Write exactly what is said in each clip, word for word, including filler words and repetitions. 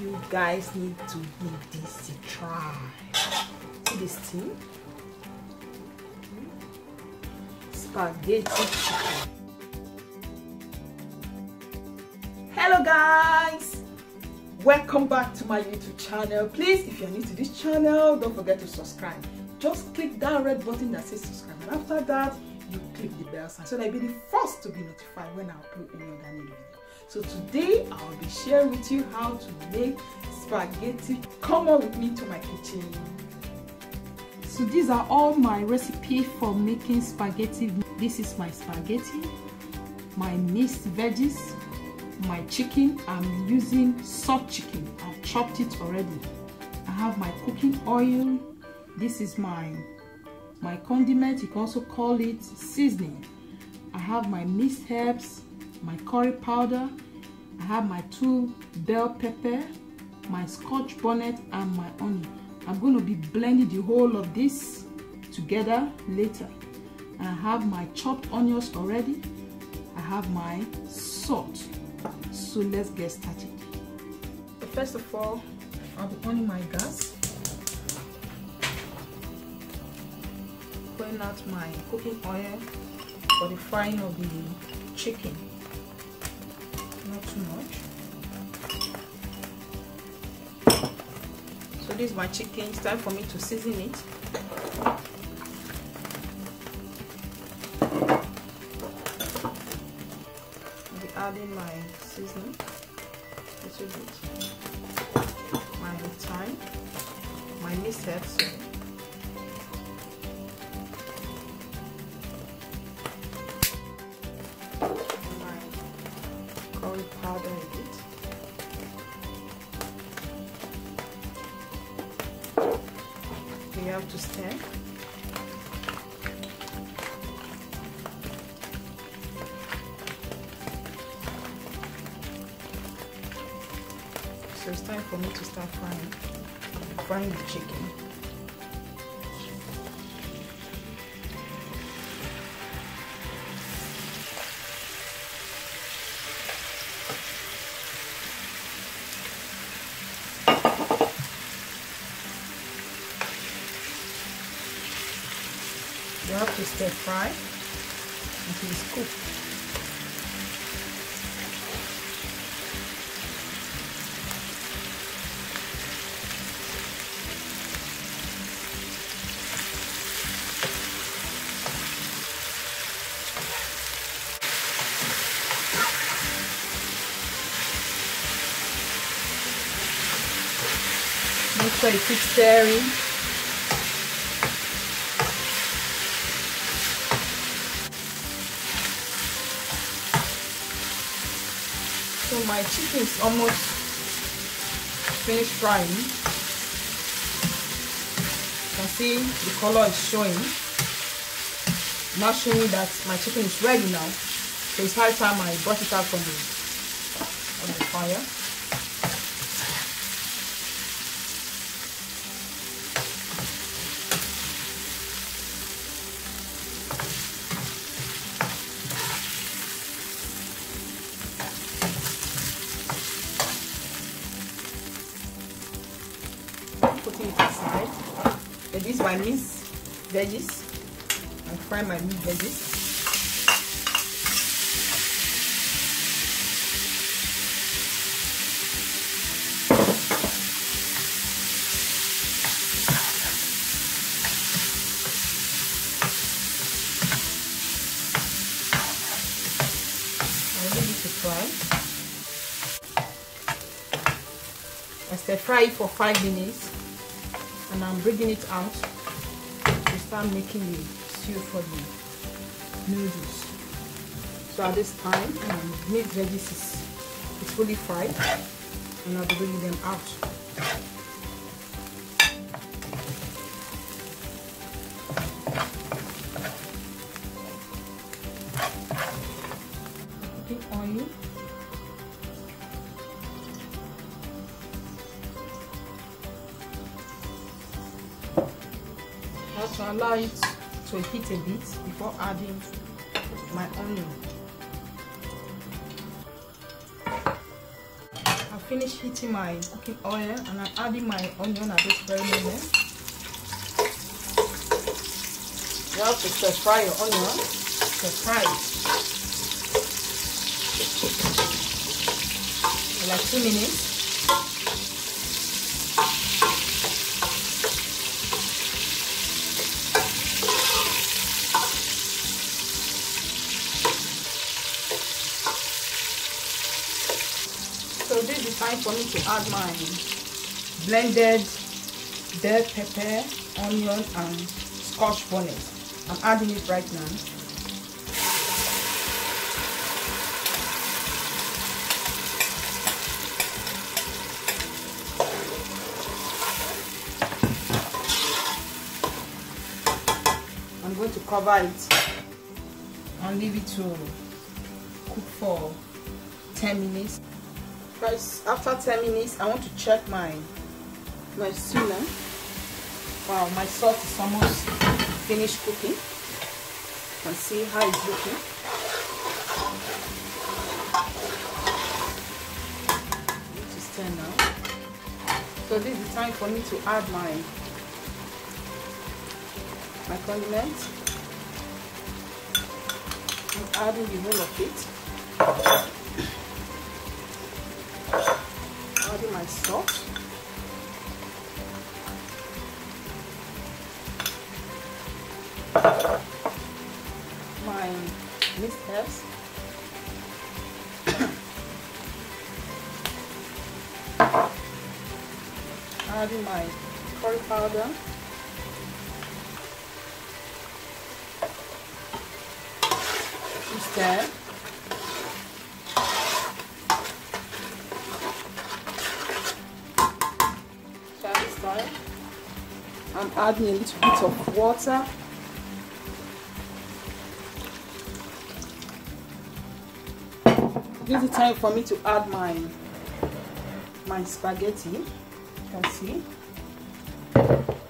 You guys need to give this a try. See this thing? Spaghetti chicken. Hello guys, welcome back to my YouTube channel. Please, if you're new to this channel, don't forget to subscribe. Just click that red button that says subscribe, and after that you click the bell sign so that you'll be the first to be notified when I upload another new video. So today I'll be sharing with you how to make spaghetti. Come on with me to my kitchen. So these are all my recipes for making spaghetti. This is my spaghetti, my mixed veggies, my chicken. I'm using salt chicken. I've chopped it already. I have my cooking oil. This is my my condiment. You can also call it seasoning. I have my mixed herbs, my curry powder. I have my two bell pepper, my scotch bonnet, and my onion. I'm going to be blending the whole of this together later. I have my chopped onions already. I have my salt. So let's get started. First of all, I'll be on my gas, pouring out my cooking oil for the frying of the chicken. Not too much. So this is my chicken. It's time for me to season it. I'll be adding my seasoning, a little bit, my thyme, my mixed herbs. Powder a bit. We have to stir. So it's time for me to start frying, frying the chicken. You have to stir fry until it's cooked. Make sure you keep stirring. So my chicken is almost finished frying. You can see the color is showing. Not showing that my chicken is ready now. So it's high time I brought it out from the, from the fire. Putting it aside. And this is my mixed veggies. I fry my mixed veggies. I need it to fry. I stir fry it for five minutes. And I'm bringing it out to start making the stew for the noodles. So at this time, my mixed veggies is, is fully fried, and I'll be bringing them out. Cooking oil. To allow it to heat a bit before adding my onion. I've finished heating my cooking oil and I'm adding my onion at this very moment. You have to stir fry your onion. Stir fry it. Like two minutes. So this is time for me to add my blended bell pepper, onion and scotch bonnet. I'm adding it right now. I'm going to cover it and leave it to cook for ten minutes. Guys, after ten minutes, I want to check my my seasoning. Wow, my sauce is almost finished cooking. You can see how it's looking. I need to stir now. So this is the time for me to add my my condiment. I'm adding the whole of it. Adding my salt, my mixed herbs, adding my curry powder, instead. I'm adding a little bit of water. This is the time for me to add my my spaghetti. You can see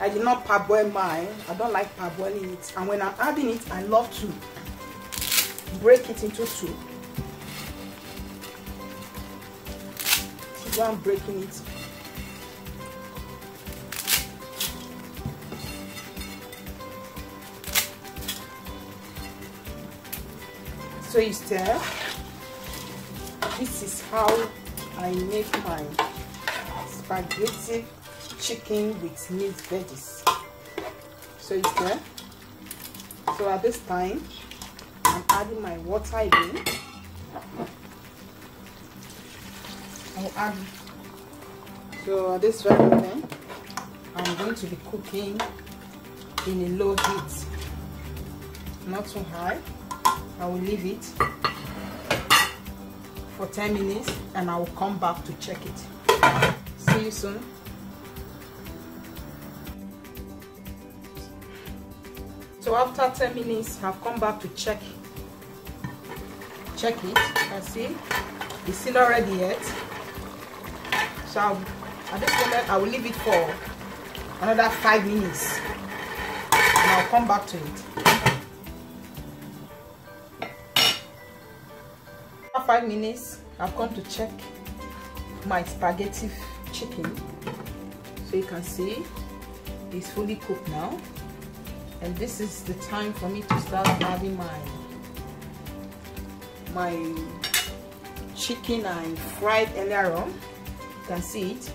I did not parboil mine. I don't like parboiling it, and when I'm adding it I love to break it into two. See why I'm breaking it. So you stir. This is how I make my spaghetti chicken with minced veggies. So you stir. So at this time, I'm adding my water again. I'll add. So at this very moment, I'm going to be cooking in a low heat, not too high. I will leave it for ten minutes and I will come back to check it. See you soon. So after ten minutes, I've come back to check check it. I see it's still not ready yet. So I'll, at this moment, I will leave it for another five minutes and I'll come back to it. Five minutes, I've come to check my spaghetti chicken. So you can see it's fully cooked now, and this is the time for me to start adding my my chicken I fried earlier on. You can see it.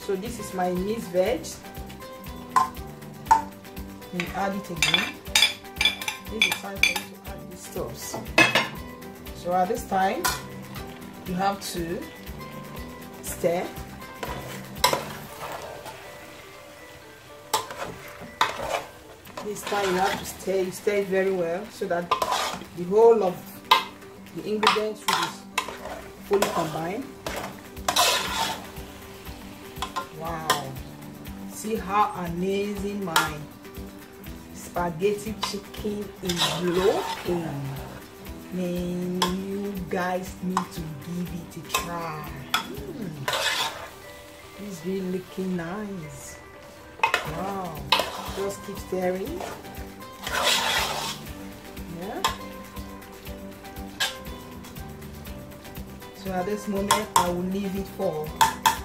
So this is my minced veg. And add it again. This is time for you to add these stuffs. So at this time, you have to stir. This time you have to stir. You stir it very well so that the whole of the ingredients will be fully combined. Wow! See how amazing my spaghetti chicken is looking. Man, you guys need to give it a try. Mm. It's really looking nice. Wow. Just keep stirring. Yeah. So at this moment, I will leave it for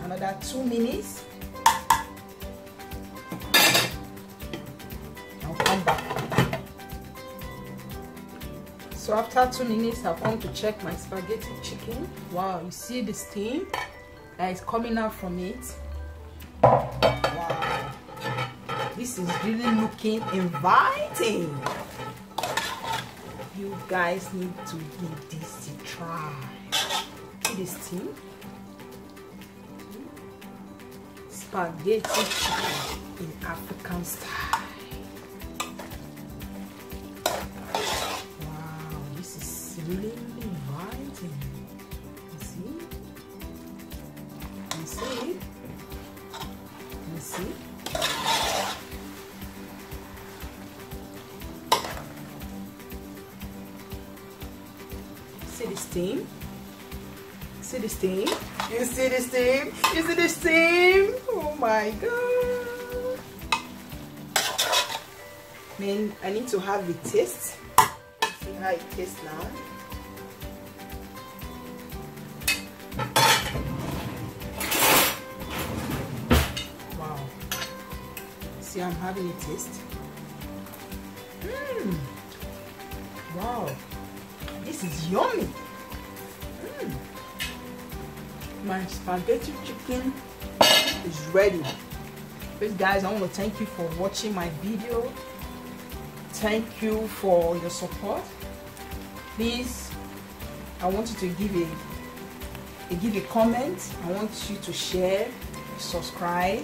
another two minutes. I'll come back. So after two minutes, I've come to check my spaghetti chicken. Wow, you see the steam that is coming out from it. Wow, this is really looking inviting. You guys need to give this a try. See the steam. Spaghetti chicken in African style. Wow, this is really inviting. You see? You see? You see? See the steam? See the steam? You see the steam? You see the steam? Oh my god! Man, I need to have a taste. See how it tastes now. Wow! See, I'm having a taste. Mmm! Wow! This is yummy. Mm. My spaghetti chicken is ready. But guys, I want to thank you for watching my video. Thank you for your support. Please, I want you to give a, a give a comment. I want you to share, subscribe.